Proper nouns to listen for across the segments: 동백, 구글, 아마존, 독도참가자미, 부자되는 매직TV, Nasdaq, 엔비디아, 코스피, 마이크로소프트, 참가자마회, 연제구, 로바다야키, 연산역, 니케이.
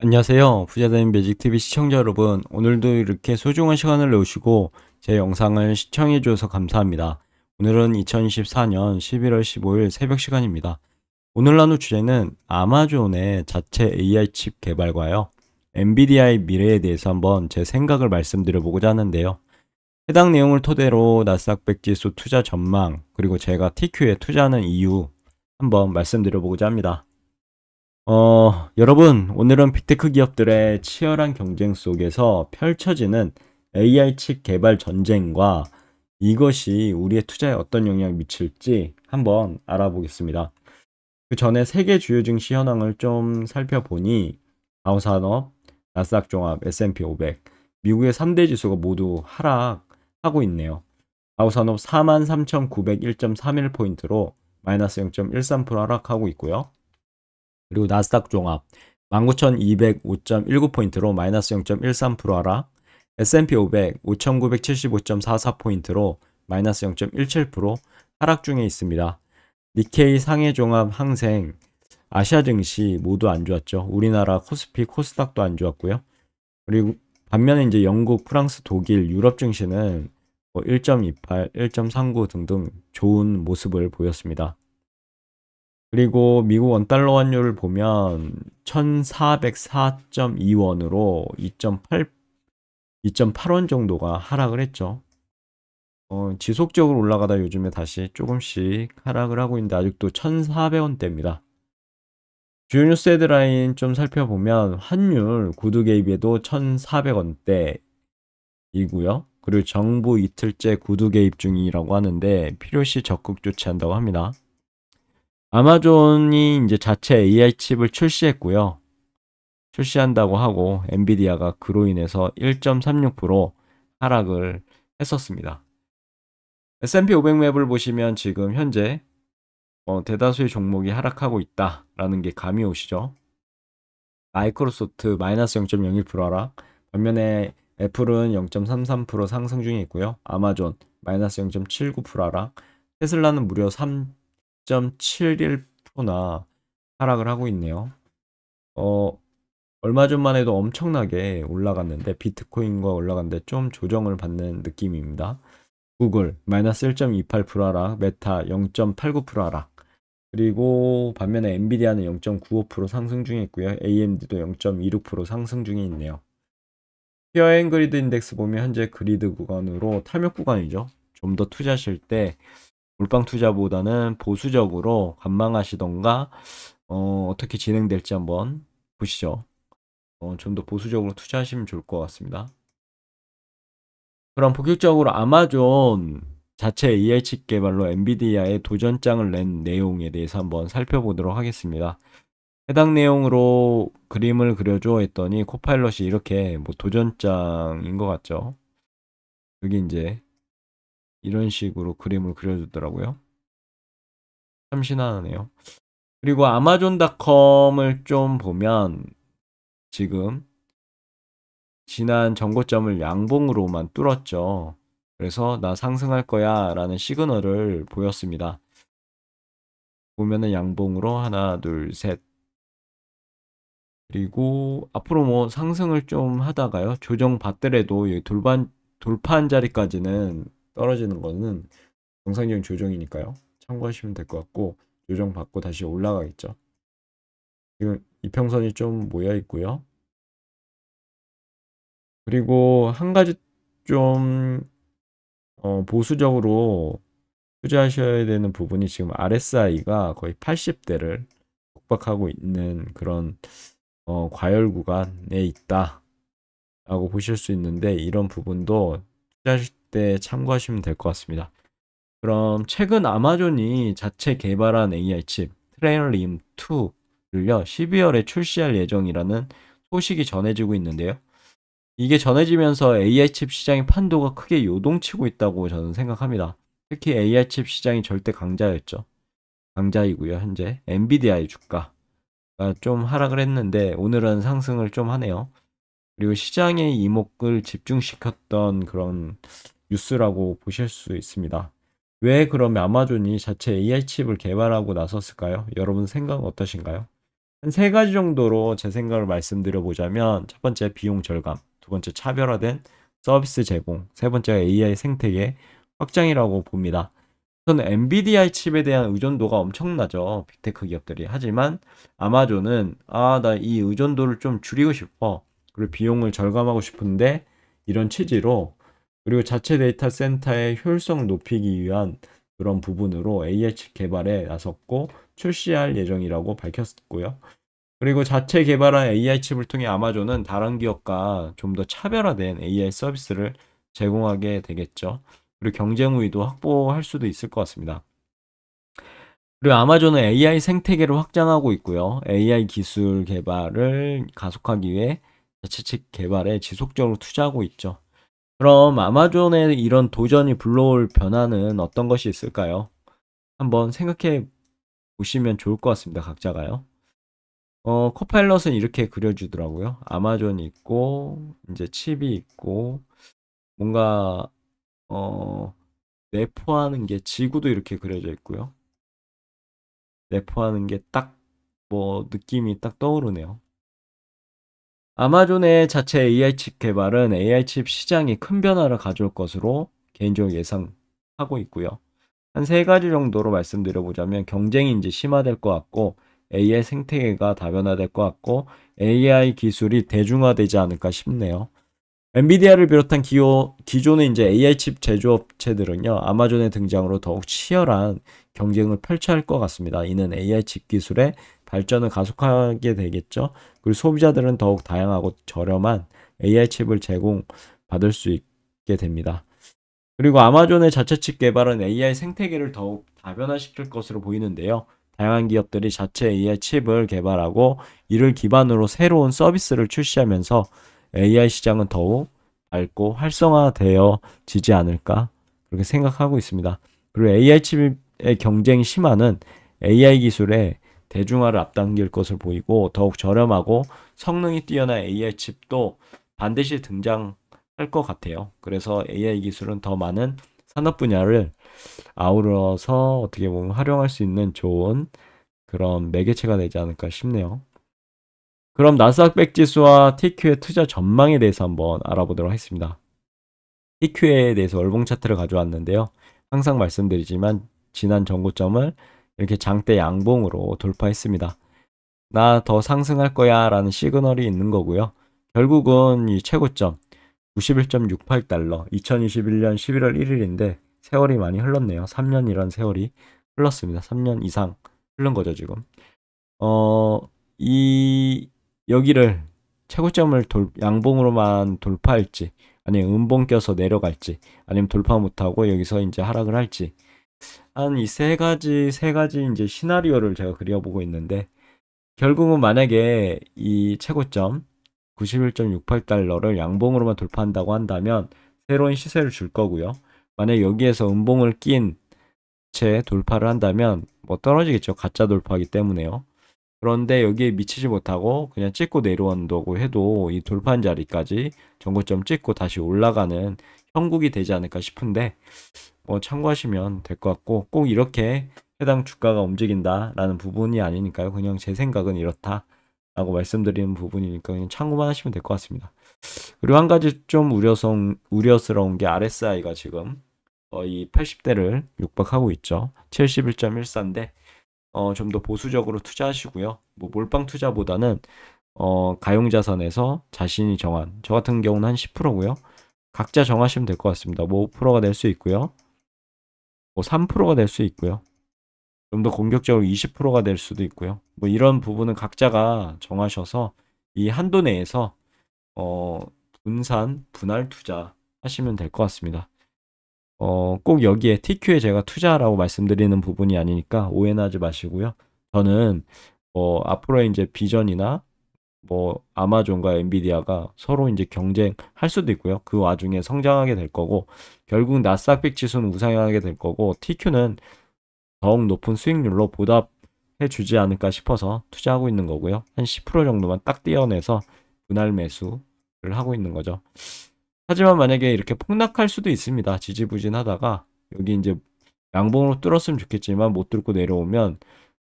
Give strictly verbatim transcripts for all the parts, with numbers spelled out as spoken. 안녕하세요, 부자되는 매직티비 시청자 여러분, 오늘도 이렇게 소중한 시간을 내주시고 제 영상을 시청해 주셔서 감사합니다. 오늘은 이천이십사년 십일월 십오일 새벽 시간입니다. 오늘 나눌 주제는 아마존의 자체 에이아이 칩 개발과요 엔비디아의 미래에 대해서 한번 제 생각을 말씀드려 보고자 하는데요, 해당 내용을 토대로 나스닥 백지수 투자 전망, 그리고 제가 티큐에 투자하는 이유 한번 말씀드려 보고자 합니다. 어, 여러분, 오늘은 빅테크 기업들의 치열한 경쟁 속에서 펼쳐지는 에이아이 칩 개발 전쟁과 이것이 우리의 투자에 어떤 영향을 미칠지 한번 알아보겠습니다. 그 전에 세계 주요 증시 현황을 좀 살펴보니 가오산업, 나스닥 종합, 에스 앤 피 오백, 미국의 삼대 지수가 모두 하락하고 있네요. 가오산업 사만 삼천구백일 점 삼일 포인트로 마이너스 영 점 일삼 퍼센트 하락하고 있고요. 그리고 나스닥 종합 만 구천이백오 점 일구 포인트로 마이너스 영 점 일삼 퍼센트 하락, 에스 앤 피 오백 오천구백칠십오 점 사사 포인트로 마이너스 영 점 일칠 퍼센트 하락 중에 있습니다. 니케이 상해 종합 항생 아시아 증시 모두 안 좋았죠. 우리나라 코스피 코스닥도 안 좋았고요. 그리고 반면에 이제 영국, 프랑스, 독일, 유럽 증시는 뭐 일 점 이팔, 일 점 삼구 등등 좋은 모습을 보였습니다. 그리고 미국 원달러 환율을 보면 천사백사 점 이 원으로 이 점 팔 원 정도가 하락을 했죠. 어, 지속적으로 올라가다 요즘에 다시 조금씩 하락을 하고 있는데 아직도 천사백 원대입니다. 주요 뉴스 헤드라인 좀 살펴보면 환율 구두 개입에도 천사백 원대이고요. 그리고 정부 이틀째 구두 개입 중이라고 하는데 필요시 적극 조치한다고 합니다. 아마존이 이제 자체 에이아이 칩을 출시했고요. 출시한다고 하고 엔비디아가 그로 인해서 일 점 삼육 퍼센트 하락을 했었습니다. 에스 앤 피 오백 맵을 보시면 지금 현재 어, 대다수의 종목이 하락하고 있다라는 게 감이 오시죠. 마이크로소프트 마이너스 영 점 영일 퍼센트 하락, 반면에 애플은 영 점 삼삼 퍼센트 상승 중에 있고요. 아마존 마이너스 영 점 칠구 퍼센트 하락, 테슬라는 무려 삼 점 칠일 퍼센트나 하락을 하고 있네요. 어, 얼마 전만 해도 엄청나게 올라갔는데 비트코인과 올라갔는데 좀 조정을 받는 느낌입니다. 구글 마이너스 일 점 이팔 퍼센트 하락, 메타 영 점 팔구 퍼센트 하락, 그리고 반면에 엔비디아는 영 점 구오 퍼센트 상승 중에 있고요. 에이 엠 디도 영 점 이육 퍼센트 상승 중에 있네요. 피어 앤 그리드 인덱스 보면 현재 그리드 구간으로 탐욕 구간이죠. 좀 더 투자하실 때 몰빵 투자보다는 보수적으로 관망하시던가 어, 어떻게 진행될지 한번 보시죠. 어, 좀 더 보수적으로 투자하시면 좋을 것 같습니다. 그럼 본격적으로 아마존 자체 에이아이 칩 개발로 엔비디아에 도전장을 낸 내용에 대해서 한번 살펴보도록 하겠습니다. 해당 내용으로 그림을 그려줘 했더니 코파일럿이 이렇게 뭐 도전장인 것 같죠. 여기 이제 이런 식으로 그림을 그려주더라고요. 참 신나네요. 그리고 아마존 닷컴을 좀 보면 지금 지난 전고점을 양봉으로만 뚫었죠. 그래서 나 상승할 거야 라는 시그널을 보였습니다. 보면은 양봉으로 하나 둘 셋, 그리고 앞으로 뭐 상승을 좀 하다가요 조정 받더라도 여기 돌반, 돌파한 자리까지는 떨어지는 거는 정상적인 조정이니까요. 참고하시면 될 것 같고, 조정 받고 다시 올라가겠죠. 지금 이평선이 좀 모여 있고요. 그리고 한 가지 좀 어, 보수적으로 투자하셔야 되는 부분이 지금 알 에스 아이가 거의 팔십대를 독박하고 있는 그런 어, 과열 구간에 있다 라고 보실 수 있는데, 이런 부분도 투자하실 때 참고하시면 될 것 같습니다. 그럼 최근 아마존이 자체 개발한 에이아이 칩 트레일리움 투를요 십이월에 출시할 예정이라는 소식이 전해지고 있는데요, 이게 전해지면서 에이아이 칩 시장의 판도가 크게 요동치고 있다고 저는 생각합니다. 특히 에이아이 칩 시장이 절대 강자였죠. 강자이고요, 현재 엔비디아의 주가가 좀 하락을 했는데 오늘은 상승을 좀 하네요. 그리고 시장의 이목을 집중시켰던 그런 뉴스라고 보실 수 있습니다. 왜 그러면 아마존이 자체 에이아이 칩을 개발하고 나섰을까요? 여러분 생각은 어떠신가요? 한 세 가지 정도로 제 생각을 말씀드려보자면, 첫 번째 비용 절감, 두 번째 차별화된 서비스 제공, 세 번째가 에이아이 생태계 확장이라고 봅니다. 우선 엔비디아 칩에 대한 의존도가 엄청나죠, 빅테크 기업들이. 하지만 아마존은 아, 나 이 의존도를 좀 줄이고 싶어, 그리고 비용을 절감하고 싶은데, 이런 취지로, 그리고 자체 데이터 센터의 효율성을 높이기 위한 그런 부분으로 에이아이 칩 개발에 나섰고 출시할 예정이라고 밝혔고요. 그리고 자체 개발한 에이아이 칩을 통해 아마존은 다른 기업과 좀 더 차별화된 에이아이 서비스를 제공하게 되겠죠. 그리고 경쟁 우위도 확보할 수도 있을 것 같습니다. 그리고 아마존은 에이아이 생태계를 확장하고 있고요. 에이아이 기술 개발을 가속하기 위해 자체 칩 개발에 지속적으로 투자하고 있죠. 그럼 아마존의 이런 도전이 불러올 변화는 어떤 것이 있을까요? 한번 생각해 보시면 좋을 것 같습니다, 각자가요. 어, 코파일럿은 이렇게 그려주더라고요. 아마존이 있고, 이제 칩이 있고, 뭔가 어, 내포하는 게, 지구도 이렇게 그려져 있고요. 내포하는 게 딱 뭐 느낌이 딱 떠오르네요. 아마존의 자체 에이아이 칩 개발은 에이아이 칩 시장이 큰 변화를 가져올 것으로 개인적으로 예상하고 있고요. 한 세 가지 정도로 말씀드려보자면, 경쟁이 이제 심화될 것 같고, 에이아이 생태계가 다변화될 것 같고, 에이아이 기술이 대중화되지 않을까 싶네요. 엔비디아를 비롯한 기호, 기존의 이제 에이아이 칩 제조업체들은요, 아마존의 등장으로 더욱 치열한 경쟁을 펼쳐할 것 같습니다. 이는 에이아이 칩 기술의 발전을 가속하게 되겠죠. 그리고 소비자들은 더욱 다양하고 저렴한 에이아이 칩을 제공받을 수 있게 됩니다. 그리고 아마존의 자체 칩 개발은 에이아이 생태계를 더욱 다변화시킬 것으로 보이는데요. 다양한 기업들이 자체 에이아이 칩을 개발하고 이를 기반으로 새로운 서비스를 출시하면서 에이아이 시장은 더욱 밝고 활성화되어지지 않을까, 그렇게 생각하고 있습니다. 그리고 에이아이 칩의 경쟁 심화는 에이아이 기술의 대중화를 앞당길 것을 보이고, 더욱 저렴하고 성능이 뛰어난 에이아이 칩도 반드시 등장할 것 같아요. 그래서 에이아이 기술은 더 많은 산업 분야를 아우러서 어떻게 보면 활용할 수 있는 좋은 그런 매개체가 되지 않을까 싶네요. 그럼 나스닥 백지수와 티큐의 투자 전망에 대해서 한번 알아보도록 하겠습니다. 티큐에 대해서 월봉 차트를 가져왔는데요. 항상 말씀드리지만 지난 전고점을 이렇게 장대 양봉으로 돌파했습니다. 나 더 상승할 거야 라는 시그널이 있는 거고요. 결국은 이 최고점 구십일 점 육팔 달러, 이천이십일년 십일월 일일인데 세월이 많이 흘렀네요. 삼 년이란 세월이 흘렀습니다. 삼 년 이상 흘른 거죠, 지금. 어... 이... 여기를 최고점을 돌, 양봉으로만 돌파할지, 아니면 음봉 껴서 내려갈지, 아니면 돌파 못하고 여기서 이제 하락을 할지, 한 이 세 가지 세 가지 이제 시나리오를 제가 그려보고 있는데, 결국은 만약에 이 최고점 구십일 점 육팔 달러를 양봉으로만 돌파한다고 한다면 새로운 시세를 줄 거고요. 만약 여기에서 음봉을 낀 채 돌파를 한다면 뭐 떨어지겠죠, 가짜 돌파하기 때문에요. 그런데 여기에 미치지 못하고 그냥 찍고 내려온다고 해도 이 돌파한 자리까지 전고점 찍고 다시 올라가는 형국이 되지 않을까 싶은데, 뭐 참고하시면 될 것 같고, 꼭 이렇게 해당 주가가 움직인다라는 부분이 아니니까요. 그냥 제 생각은 이렇다라고 말씀드리는 부분이니까 그냥 참고만 하시면 될 것 같습니다. 그리고 한 가지 좀 우려성, 우려스러운 게 알에스아이가 지금 거의 팔십 대를 육박하고 있죠. 칠십일 점 일사인데 어, 좀 더 보수적으로 투자하시고요. 뭐 몰빵 투자보다는 어, 가용자산에서 자신이 정한, 저 같은 경우는 한 십 퍼센트고요. 각자 정하시면 될 것 같습니다. 뭐 오 퍼센트가 될 수 있고요. 뭐 삼 퍼센트가 될 수 있고요. 좀 더 공격적으로 이십 퍼센트가 될 수도 있고요. 뭐 이런 부분은 각자가 정하셔서 이 한도 내에서 어, 분산, 분할 투자 하시면 될 것 같습니다. 어, 꼭 여기에 티큐에 제가 투자라고 말씀드리는 부분이 아니니까 오해는 하지 마시고요. 저는 뭐 앞으로의 이제 비전이나 뭐 아마존과 엔비디아가 서로 이제 경쟁할 수도 있고요. 그 와중에 성장하게 될 거고, 결국 나스닥 백지수는 우상향하게 될 거고, 티큐는 더욱 높은 수익률로 보답해 주지 않을까 싶어서 투자하고 있는 거고요. 한 십 퍼센트 정도만 딱 떼어내서 분할 매수를 하고 있는 거죠. 하지만 만약에 이렇게 폭락할 수도 있습니다. 지지부진하다가 여기 이제 양봉으로 뚫었으면 좋겠지만 못 뚫고 내려오면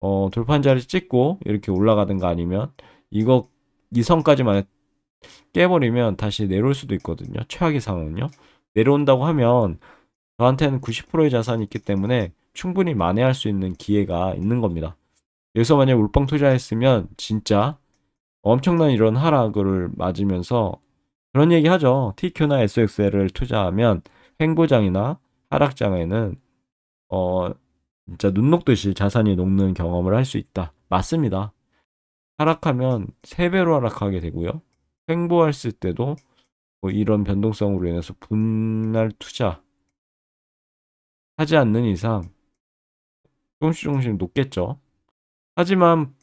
어, 돌판자를 찍고 이렇게 올라가든가 아니면 이거 이 선까지만 깨버리면 다시 내려올 수도 있거든요. 최악의 상황은요. 내려온다고 하면 저한테는 구십 퍼센트의 자산이 있기 때문에 충분히 만회할 수 있는 기회가 있는 겁니다. 여기서 만약에 몰빵 투자했으면 진짜 엄청난 이런 하락을 맞으면서 그런 얘기 하죠. 티큐나 에스엑스엘을 투자하면 횡보장이나 하락장에는 어 진짜 눈 녹듯이 자산이 녹는 경험을 할 수 있다. 맞습니다. 하락하면 세 배로 하락하게 되고요. 횡보했을 때도 뭐 이런 변동성으로 인해서 분할 투자 하지 않는 이상 조금씩 조금씩 높겠죠. 하지만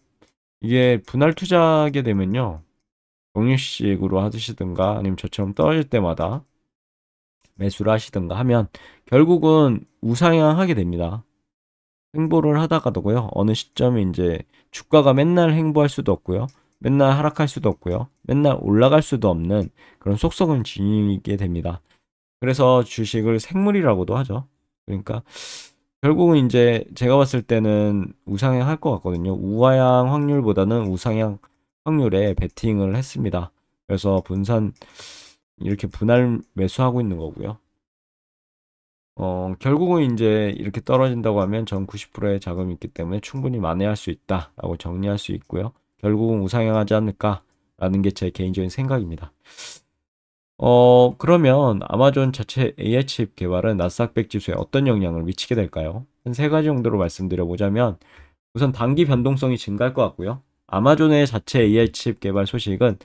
이게 분할 투자하게 되면요, 적립식으로 하시든가 아니면 저처럼 떨어질 때마다 매수를 하시든가 하면 결국은 우상향 하게 됩니다. 횡보를 하다가도고요, 어느 시점에 이제 주가가 맨날 횡보할 수도 없고요, 맨날 하락할 수도 없고요, 맨날 올라갈 수도 없는 그런 속성을 지니게 됩니다. 그래서 주식을 생물이라고도 하죠. 그러니까 결국은 이제 제가 봤을 때는 우상향 할 것 같거든요. 우하향 확률보다는 우상향 확률에 베팅을 했습니다. 그래서 분산 이렇게 분할 매수하고 있는 거고요. 어, 결국은 이제 이렇게 떨어진다고 하면 전 구십 퍼센트의 자금이 있기 때문에 충분히 만회할 수 있다라고 정리할 수 있고요. 결국은 우상향하지 않을까라는 게 제 개인적인 생각입니다. 어, 그러면 아마존 자체 에이아이 칩 개발은 나스닥 백 지수에 어떤 영향을 미치게 될까요? 한 세 가지 정도로 말씀드려보자면, 우선 단기 변동성이 증가할 것 같고요. 아마존의 자체 에이아이 칩 개발 소식은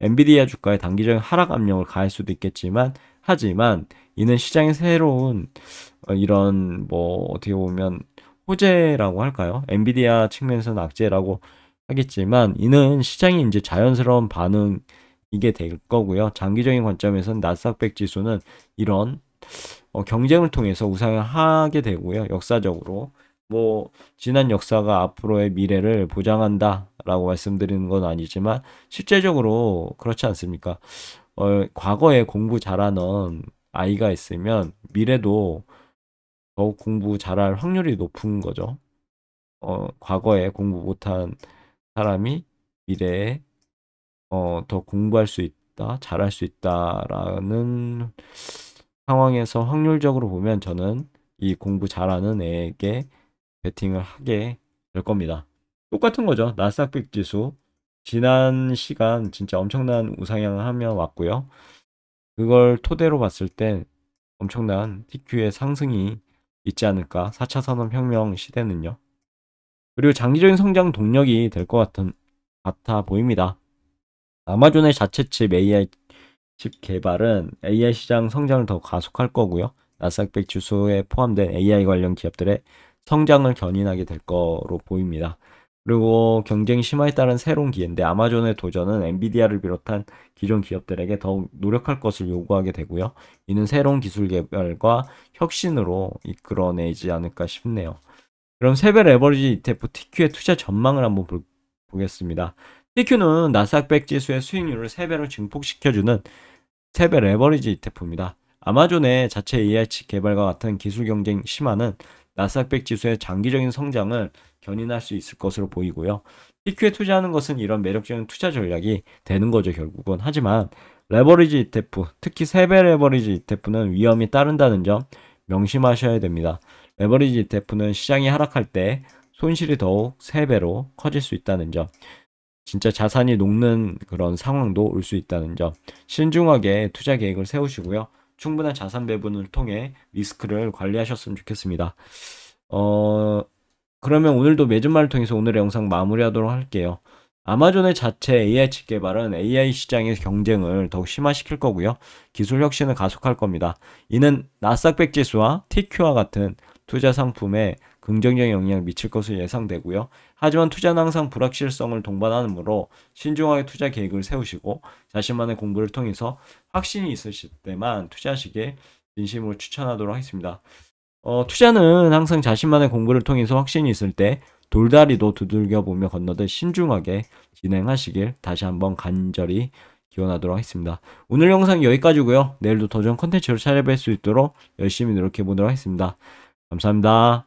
엔비디아 주가의 단기적인 하락 압력을 가할 수도 있겠지만, 하지만 이는 시장의 새로운 이런 뭐 어떻게 보면 호재라고 할까요? 엔비디아 측면에서는 악재라고 하겠지만 이는 시장이 이제 자연스러운 반응 이게 될 거고요. 장기적인 관점에서는 나스닥 백 지수는 이런 어, 경쟁을 통해서 우상향을 하게 되고요. 역사적으로 뭐 지난 역사가 앞으로의 미래를 보장한다라고 말씀드리는 건 아니지만 실제적으로 그렇지 않습니까? 어, 과거에 공부 잘하는 아이가 있으면 미래도 더욱 공부 잘할 확률이 높은 거죠. 어, 과거에 공부 못한 사람이 미래에 어, 더 공부할 수 있다, 잘할 수 있다라는 상황에서 확률적으로 보면 저는 이 공부 잘하는 애에게 베팅을 하게 될 겁니다. 똑같은 거죠. 나스닥 백 지수 지난 시간 진짜 엄청난 우상향을 하며 왔고요. 그걸 토대로 봤을 때 엄청난 티큐의 상승이 있지 않을까. 사 차 산업혁명 시대는요. 그리고 장기적인 성장 동력이 될 것 같은 같아 보입니다. 아마존의 자체 칩 에이아이 칩 개발은 에이아이 시장 성장을 더 가속할 거고요. 나스닥 백 지수에 포함된 에이아이 관련 기업들의 성장을 견인하게 될 거로 보입니다. 그리고 경쟁 심화에 따른 새로운 기회인데 아마존의 도전은 엔비디아를 비롯한 기존 기업들에게 더욱 노력할 것을 요구하게 되고요. 이는 새로운 기술 개발과 혁신으로 이끌어내지 않을까 싶네요. 그럼 세 배 레버리지 이티에프 티큐의 투자 전망을 한번 보, 보겠습니다. 티큐는 나스닥 백 지수의 수익률을 세 배로 증폭시켜주는 세 배 레버리지 이티에프입니다. 아마존의 자체 에이아이 칩 개발과 같은 기술 경쟁 심화는 나스닥 백 지수의 장기적인 성장을 견인할 수 있을 것으로 보이고요. 티큐에 투자하는 것은 이런 매력적인 투자 전략이 되는 거죠, 결국은. 하지만 레버리지 이티에프, 특히 세 배 레버리지 이티에프는 위험이 따른다는 점 명심하셔야 됩니다. 레버리지 이티에프는 시장이 하락할 때 손실이 더욱 세 배로 커질 수 있다는 점, 진짜 자산이 녹는 그런 상황도 올 수 있다는 점 신중하게 투자 계획을 세우시고요. 충분한 자산 배분을 통해 리스크를 관리하셨으면 좋겠습니다. 어 그러면 오늘도 매집말을 통해서 오늘의 영상 마무리하도록 할게요. 아마존의 자체 에이아이 칩 개발은 에이아이 시장의 경쟁을 더욱 심화시킬 거고요. 기술 혁신을 가속할 겁니다. 이는 나스닥 백 지수와 티큐와 같은 투자 상품에 긍정적인 영향을 미칠 것으로 예상되고요. 하지만 투자는 항상 불확실성을 동반하므로 신중하게 투자 계획을 세우시고 자신만의 공부를 통해서 확신이 있으실 때만 투자하시길 진심으로 추천하도록 하겠습니다. 어, 투자는 항상 자신만의 공부를 통해서 확신이 있을 때 돌다리도 두들겨보며 건너듯 신중하게 진행하시길 다시 한번 간절히 기원하도록 하겠습니다. 오늘 영상 여기까지고요. 내일도 더 좋은 컨텐츠로 찾아뵐 수 있도록 열심히 노력해보도록 하겠습니다. 감사합니다.